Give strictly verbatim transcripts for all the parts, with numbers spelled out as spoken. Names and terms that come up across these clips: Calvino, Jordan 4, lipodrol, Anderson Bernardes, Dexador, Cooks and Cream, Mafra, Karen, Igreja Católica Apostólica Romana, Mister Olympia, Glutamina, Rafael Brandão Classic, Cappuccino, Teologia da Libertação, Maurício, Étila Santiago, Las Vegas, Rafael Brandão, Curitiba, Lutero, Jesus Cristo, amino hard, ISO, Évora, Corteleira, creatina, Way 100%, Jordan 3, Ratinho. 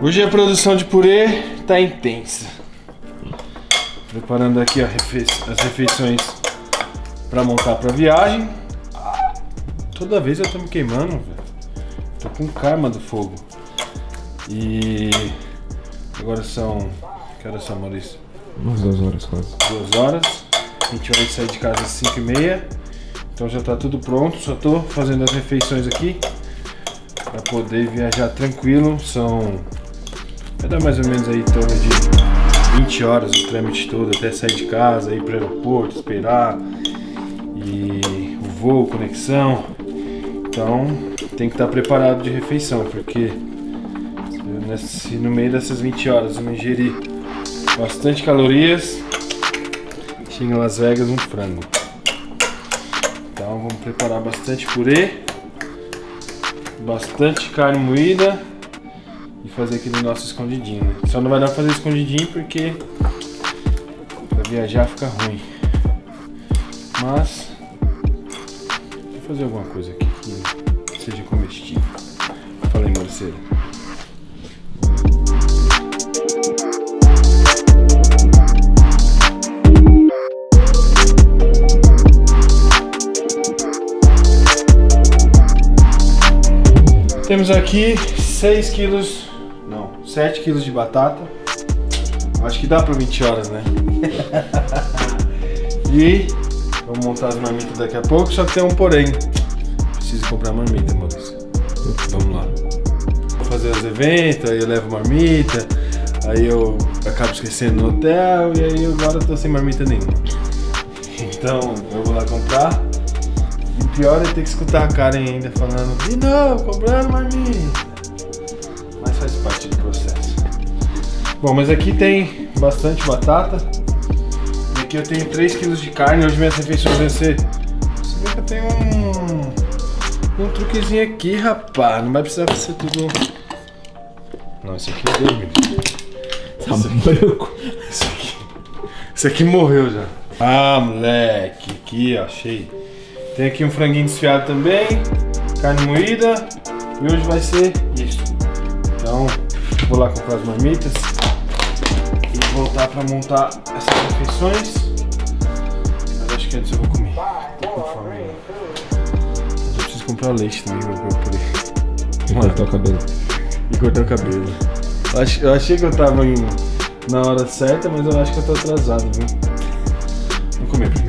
Hoje a produção de purê tá intensa. Preparando aqui ó, as refeições para montar para viagem. Toda vez eu tô me queimando, velho. Tô com karma do fogo. E agora são... Que horas são, Maurício? Umas duas horas quase. Duas horas. A gente vai sair de casa às cinco e meia. Então já tá tudo pronto. Só tô fazendo as refeições aqui para poder viajar tranquilo. São... Vai dar mais ou menos aí em torno de vinte horas o trâmite todo, até sair de casa, ir para o aeroporto, esperar e o voo, conexão. Então tem que estar preparado de refeição, porque se no meio dessas vinte horas eu ingerir bastante calorias, chega em Las Vegas um frango. Então vamos preparar bastante purê, bastante carne moída e fazer aqui no nosso escondidinho, né? Só não vai dar pra fazer escondidinho porque pra viajar fica ruim, mas vou fazer alguma coisa aqui que seja comestível. Fala aí, Marcelo. Temos aqui seis quilos, não, sete quilos de batata. Acho que dá para vinte horas, né? E vamos montar as marmitas daqui a pouco, só que tem um porém. Preciso comprar marmita, Maurício. Vamos lá. Vou fazer os eventos, aí eu levo marmita, aí eu acabo esquecendo no hotel e aí agora eu tô sem marmita nenhuma. Então eu vou lá comprar. E o pior é ter que escutar a Karen ainda falando de novo, comprando marmita. Mas faz parte do processo. Bom, mas aqui tem bastante batata. E aqui eu tenho três quilos de carne. Hoje minhas refeições vão ser... Você vê que eu tenho um... Um truquezinho aqui, rapaz. Não vai precisar ser tudo... Não, isso aqui é doido. Tá branco. Isso aqui... Isso aqui morreu já. Ah, moleque. Aqui, ó, achei. Tem aqui um franguinho desfiado também, carne moída, e hoje vai ser isso. Então, vou lá comprar as marmitas e voltar para montar essas refeições. Mas acho que antes eu vou comer. Tô com fome. Mas eu preciso comprar leite também para eu poder. E cortar o cabelo. E cortar o cabelo. Eu, ach eu achei que eu tava em, na hora certa, mas eu acho que eu tô atrasado, viu? Vou comer primeiro.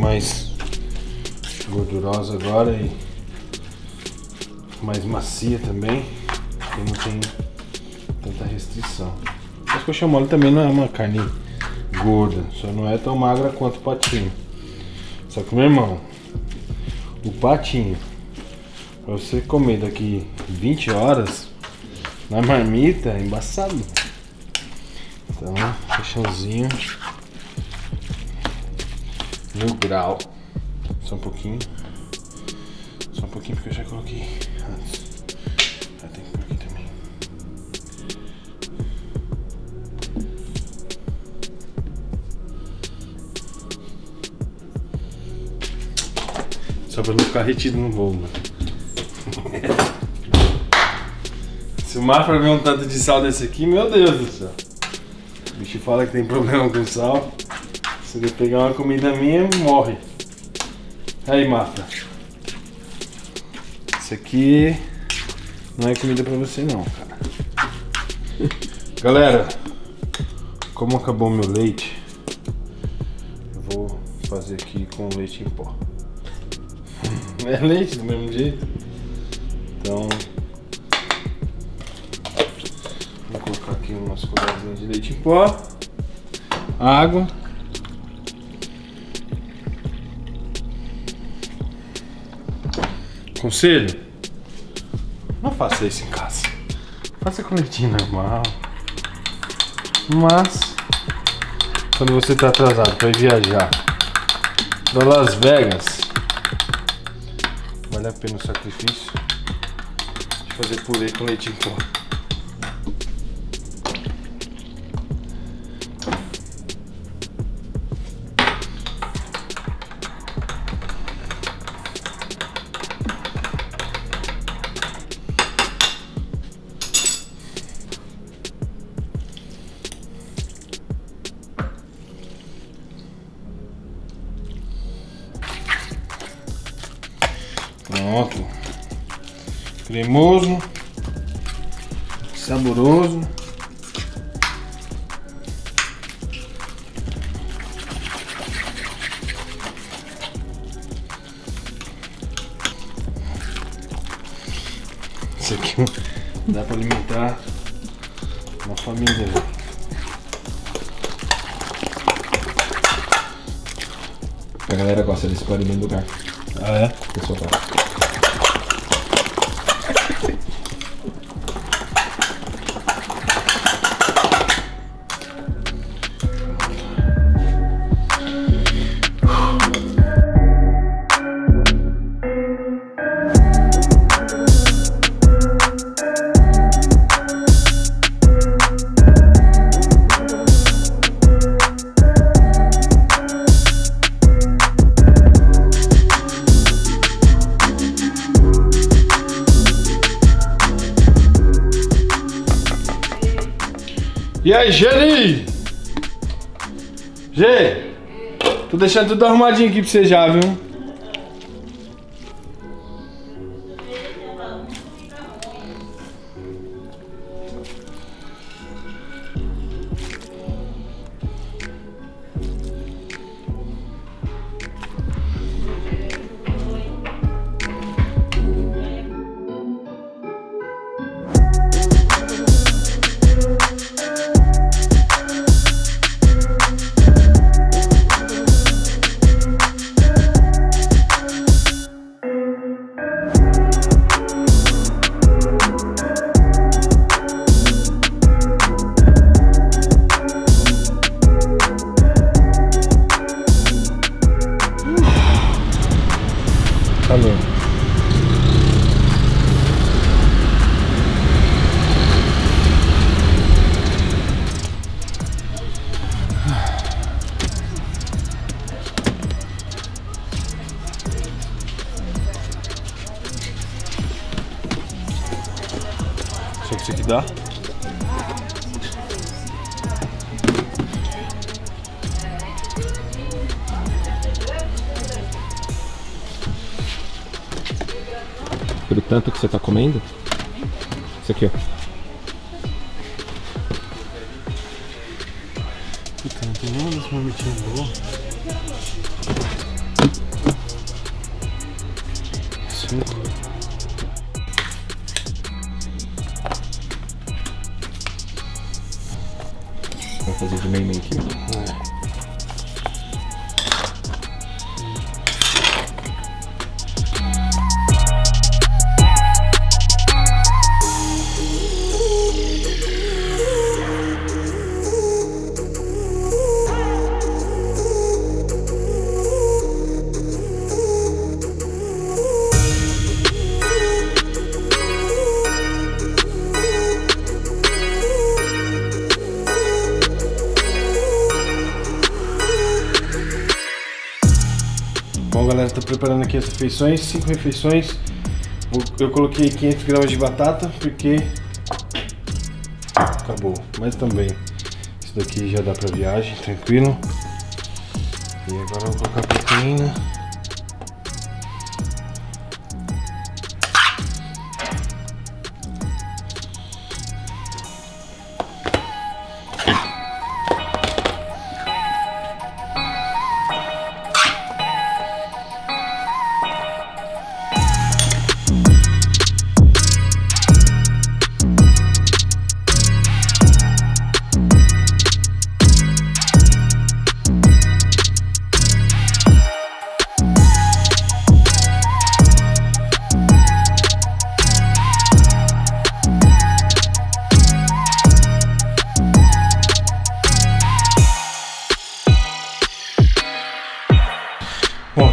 Mais gordurosa agora e mais macia também, porque não tem tanta restrição. Mas coxa mole também não é uma carne gorda, só não é tão magra quanto o patinho. Só que, meu irmão, o patinho, pra você comer daqui vinte horas na marmita, é embaçado. Então, colchãozinho. Mil grau. Só um pouquinho. Só um pouquinho porque eu já coloquei antes. Ah, tem que pôr aqui também. Só pra não ficar retido no voo, mano. Se o Mafra ver um tanto de sal desse aqui, meu Deus do céu. O bicho fala que tem problema com sal. Se ele pegar uma comida minha, morre. Aí, Mafra. Isso aqui não é comida pra você não, cara. Galera, como acabou meu leite, eu vou fazer aqui com leite em pó. É leite do mesmo jeito. Então, vou colocar aqui umas colherzinhas de leite em pó. Água. Conselho, não faça isso em casa, faça com leitinho normal, mas quando você está atrasado para ir viajar para Las Vegas, vale a pena o sacrifício de fazer purê com leite em pó. Pronto, cremoso, saboroso. Isso aqui dá para alimentar uma família. A galera gosta desse farinha do lugar. Ah, é? Pessoal, tá. E aí, Geri? Gê, tô deixando tudo arrumadinho aqui pra você já, viu? Só que isso aqui dá. Pelo tanto que você tá comendo, isso aqui, ó. Puta, não tem nenhuma das mamitinhas boas. Cinco. Vou fazer de meio meio aqui. É. Bom, galera, estou preparando aqui as refeições, cinco refeições. Eu coloquei quinhentos gramas de batata porque acabou, mas também isso daqui já dá para viagem, tranquilo. E agora eu vou colocar a proteína.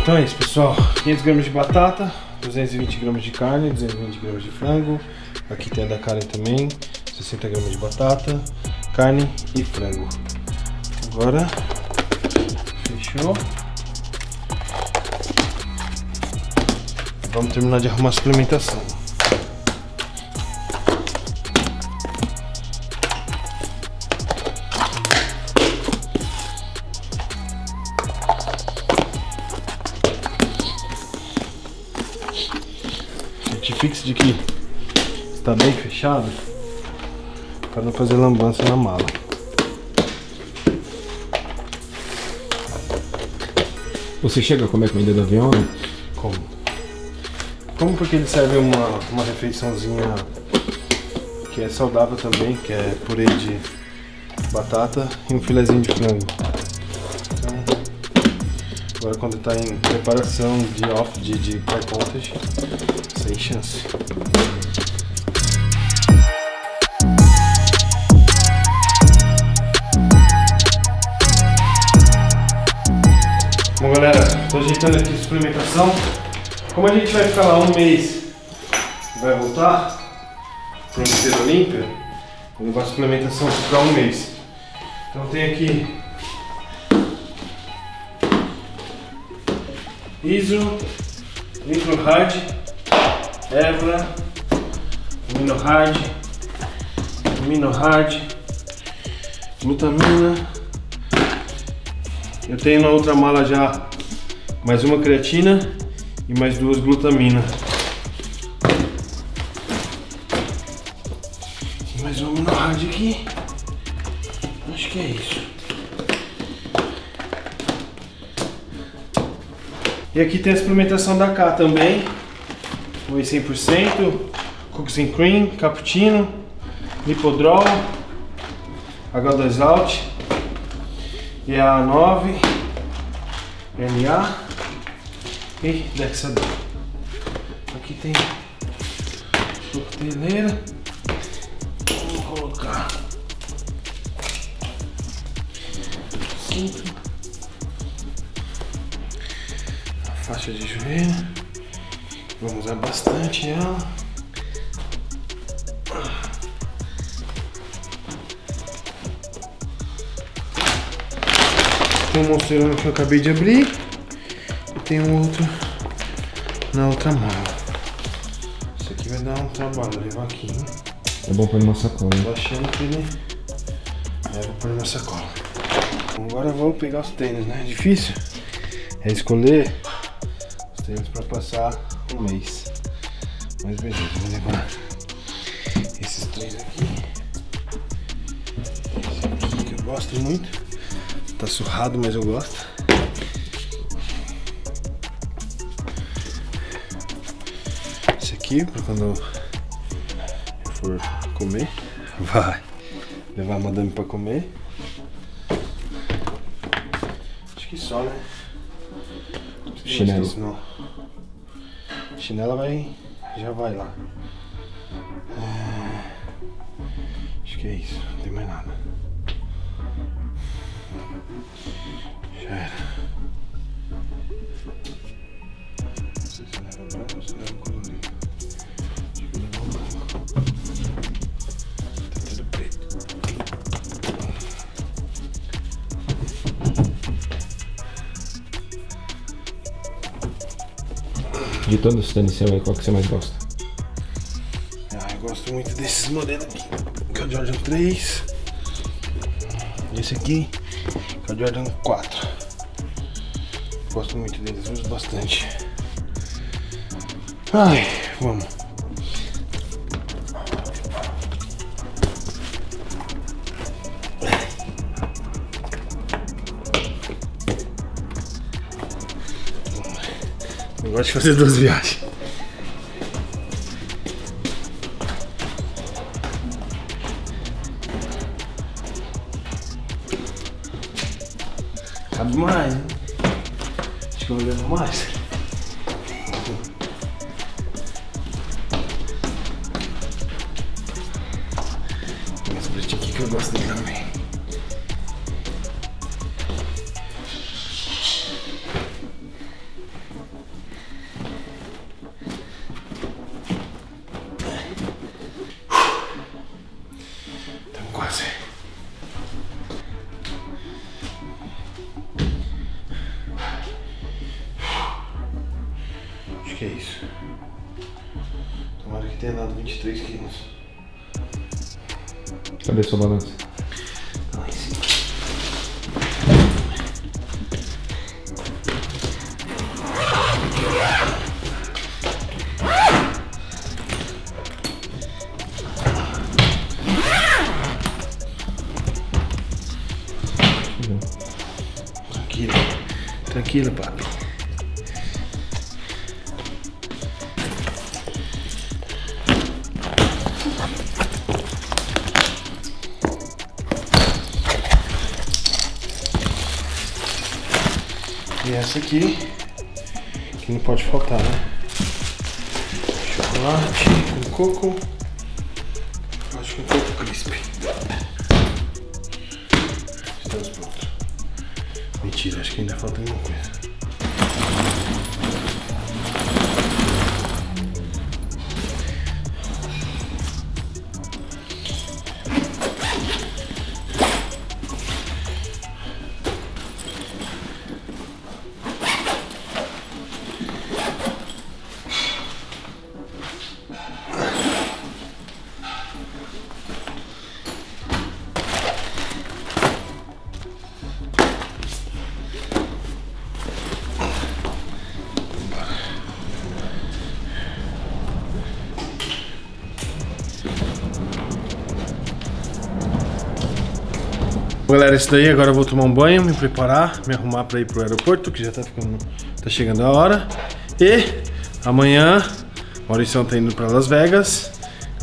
porções, pessoal: quinhentos gramas de batata, duzentos e vinte gramas de carne, duzentos e vinte gramas de frango. Aqui tem a da Karen também, sessenta gramas de batata, carne e frango. Agora fechou. Vamos terminar de arrumar a suplementação. Certifique-se de que está bem fechado para não fazer lambança na mala. Você chega a comer comida do avião? Como? Como porque ele serve uma, uma refeiçãozinha que é saudável também, que é purê de batata e um filezinho de frango. Então, agora quando está em preparação de off, de, de pré-contest, sem chance. Bom galera, estou ajeitando aqui a suplementação. Como a gente vai ficar lá um mês e vai voltar para o Mister Olympia, vou levar a suplementação para um mês. Então tem aqui I S O, Nitro Hard, Évora, amino hard, amino hard, Glutamina. Eu tenho na outra mala já mais uma creatina e mais duas glutaminas. E mais uma amino hard aqui. Acho que é isso. E aqui tem a suplementação da K também. Way cem por cento, Cooks and Cream, Cappuccino, lipodrol, H dois O, E A nove, N A e Dexador. Aqui tem corteleira. Vamos colocar cinto, a faixa de joelho. Vamos usar bastante ela. Tem um monstro que eu acabei de abrir. Tem um outro na outra mala. Isso aqui vai dar um trabalho levar aqui, hein? É bom pôr numa sacola. Tô achando que ele é bom pôr numa sacola. Agora vamos pegar os tênis, né? É difícil é escolher os tênis para passar um mês. Mas beleza, vou levar esses três aqui. Esse aqui que eu gosto muito. Tá surrado, mas eu gosto. Para quando eu for comer, vai levar a madame para comer. Acho que só, né? Chinelo. Isso, não. Chinela vai, já vai lá. Ah, acho que é isso, não tem mais nada. Já era. Não sei se leva branco ou se leva colorido. De todos os tênis seu aí, qual que você mais gosta? Ah, eu gosto muito desses modelos aqui, que é o Jordan três. Esse aqui, que é o Jordan quatro. Gosto muito deles, uso bastante. Ai, vamos. Eu gosto de fazer duas viagens. Cabe mais, hein? Acho que eu vou levar mais. Tem esse preto aqui que eu gosto dele também. Acho que é isso. Tomara que tenha dado vinte e três quilos. Cadê sua balança? Tá lá em cima. Tranquilo, tranquilo, papi. E essa aqui, que não pode faltar, né? Chocolate com coco, acho que um coco crisp. Estamos prontos. Mentira, acho que ainda falta alguma coisa. Galera, isso daí, agora eu vou tomar um banho, me preparar, me arrumar para ir pro aeroporto, que já tá ficando, tá chegando a hora. E amanhã, Maurício tá indo para Las Vegas,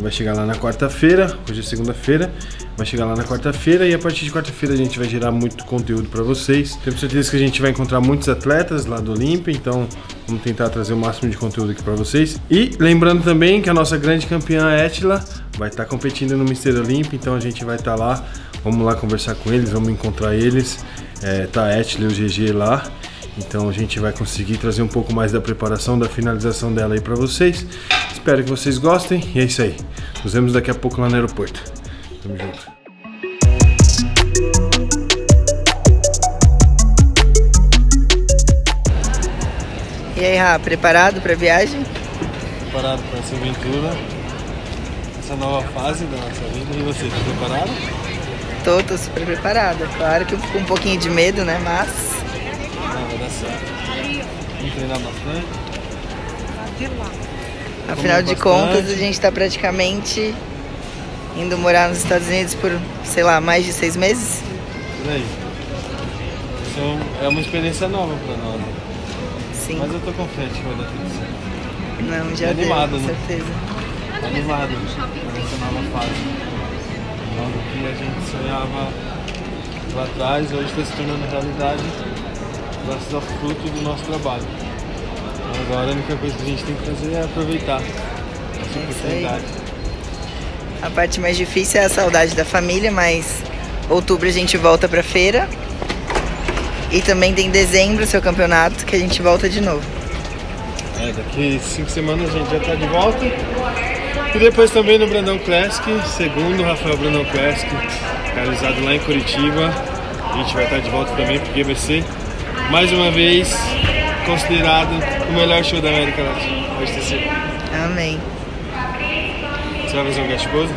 vai chegar lá na quarta-feira, hoje é segunda-feira, vai chegar lá na quarta-feira e a partir de quarta-feira a gente vai gerar muito conteúdo para vocês. Tenho certeza que a gente vai encontrar muitos atletas lá do Olympia, então vamos tentar trazer o máximo de conteúdo aqui para vocês. E lembrando também que a nossa grande campeã Étila vai estar tá competindo no Mister Olympia, então a gente vai estar tá lá. Vamos lá conversar com eles, vamos encontrar eles, é, tá a Étila e o G G lá, então a gente vai conseguir trazer um pouco mais da preparação, da finalização dela aí pra vocês. Espero que vocês gostem e é isso aí, nos vemos daqui a pouco lá no aeroporto, tamo junto. E aí, Rafa, preparado pra viagem? Preparado pra essa aventura, essa nova fase da nossa vida, e você, tá preparado? Tô, tô super preparada. Claro que eu fico um pouquinho de medo, né? Mas... Não, vai dar certo. Vamos treinar bastante. Afinal de contas, a gente tá praticamente indo morar nos Estados Unidos por, sei lá, mais de seis meses. Por aí. Então, é uma experiência nova pra nós. Sim. Mas eu tô confiante que vai dar tudo certo. Não, já deu, com certeza. Animado, né? Animado. Essa nova fase. Algo que a gente sonhava lá atrás, hoje está se tornando realidade graças ao fruto do nosso trabalho. Agora a única coisa que a gente tem que fazer é aproveitar essa oportunidade. A parte mais difícil é a saudade da família, mas outubro a gente volta para a feira e também tem dezembro o seu campeonato que a gente volta de novo. É, daqui cinco semanas a gente já está de volta. E depois também no Brandão Classic, segundo o Rafael Brandão Classic, realizado lá em Curitiba. A gente vai estar de volta também porque vai ser, mais uma vez, considerado o melhor show da América Latina. Pode ter sido. Amém. Você vai fazer um gaspose?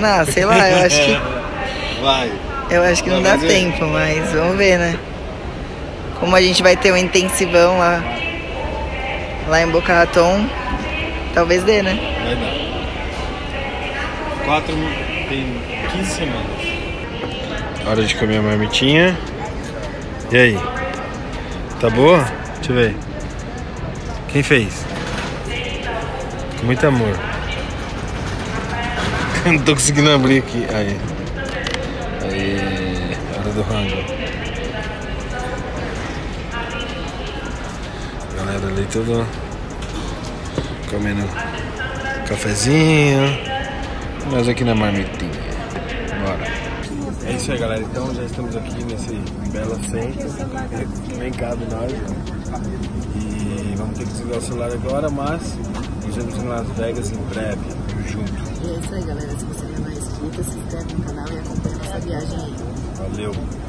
Não, sei lá, eu acho que... Vai. Eu acho que não, não dá tempo, mas vamos ver, né? Como a gente vai ter um intensivão lá, lá em Boca Raton, talvez dê, né? Vai dar. Quatro, tem quinze semanas. Hora de comer a marmitinha. E aí? Tá boa? Deixa eu ver. Quem fez? Com muito amor. Não tô conseguindo abrir aqui. Aí. Aí. Hora do rango. A galera ali tudo... Comendo cafezinho, nós aqui na marmitinha. Bora. É isso aí, galera. Então já estamos aqui nesse belo assento, nem cabe nós. E vamos ter que desligar o celular agora, mas nós vamos em Las Vegas em breve, junto. E é isso aí, galera. Se você não é inscrito, se inscreve no canal e acompanha nossa viagem aí. Valeu.